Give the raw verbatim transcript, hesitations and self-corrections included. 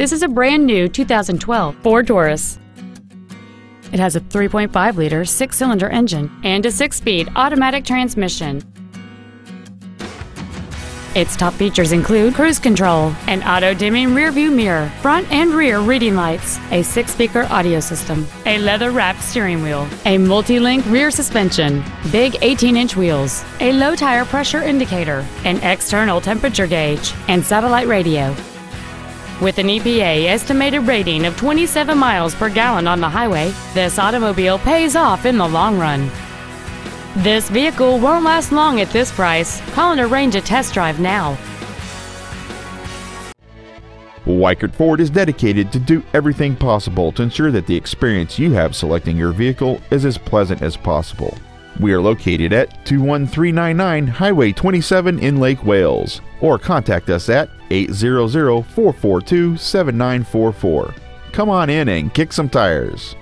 This is a brand new two thousand twelve Ford Taurus. It has a three point five liter six-cylinder engine and a six-speed automatic transmission. Its top features include cruise control, an auto-dimming rearview mirror, front and rear reading lights, a six-speaker audio system, a leather-wrapped steering wheel, a multi-link rear suspension, big eighteen inch wheels, a low tire pressure indicator, an external temperature gauge, and satellite radio. With an E P A estimated rating of twenty-seven miles per gallon on the highway, this automobile pays off in the long run. This vehicle won't last long at this price. Call and arrange a test drive now. Weikert Ford is dedicated to do everything possible to ensure that the experience you have selecting your vehicle is as pleasant as possible. We are located at two one three nine nine Highway twenty-seven in Lake Wales, or contact us at eight hundred, four four two, seven nine four four. Come on in and kick some tires.